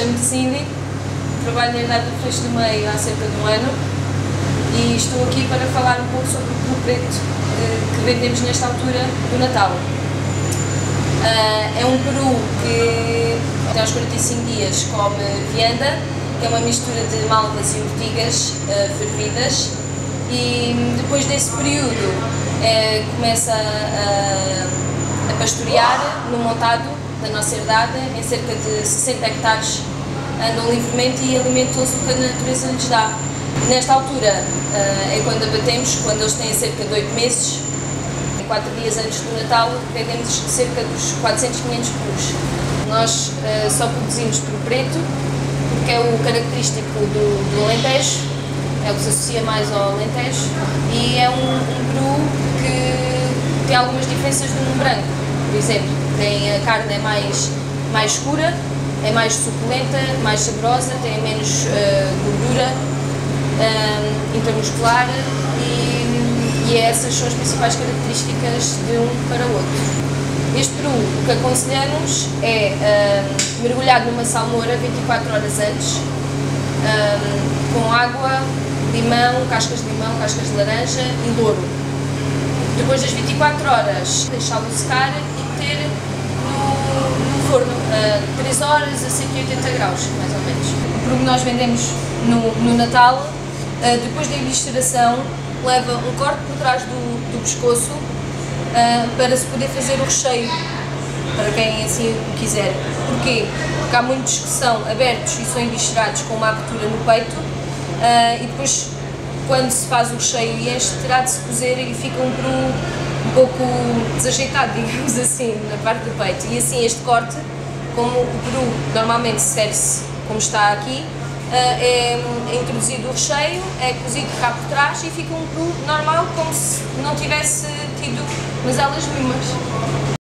Chamo-me Cindy, trabalho na Herdade de Fecho de Meio há cerca de um ano e estou aqui para falar um pouco sobre o pão preto que vendemos nesta altura do Natal. É um peru que até aos 45 dias come vianda, que é uma mistura de malvas e urtigas fervidas, e depois desse período começa a pastorear no montado da nossa herdade, em cerca de 60 hectares, andam livremente e alimentam-se do que a natureza lhes dá. Nesta altura é quando abatemos, quando eles têm cerca de 8 meses, 4 dias antes do Natal, vendemos cerca dos 400, 500 perus. Nós só produzimos peru preto, porque é o característico do Alentejo, é o que se associa mais ao Alentejo, e é um peru que tem algumas diferenças do branco, por exemplo. A carne é mais escura, é mais suculenta, mais saborosa, tem menos gordura intermuscular e essas são as principais características de um para o outro. Este peru, o que aconselhamos é mergulhado numa salmoura 24 horas antes, com água, limão, cascas de laranja e louro. Depois das 24 horas, deixá-lo secar e meter no forno a 3 horas a 180 graus, mais ou menos. O peru que nós vendemos no Natal, depois da evisceração, leva um corte por trás do pescoço para se poder fazer o recheio, para quem assim o quiser. Porquê? Porque há muitos que são abertos e são eviscerados com uma abertura no peito e depois, quando se faz o recheio e enche, terá de se cozer e fica um peru um pouco desajeitado, digamos assim, na parte do peito. E assim este corte, como o peru normalmente serve-se como está aqui, é introduzido o recheio, é cozido cá por trás e fica um peru normal, como se não tivesse tido umas alas nenhumas.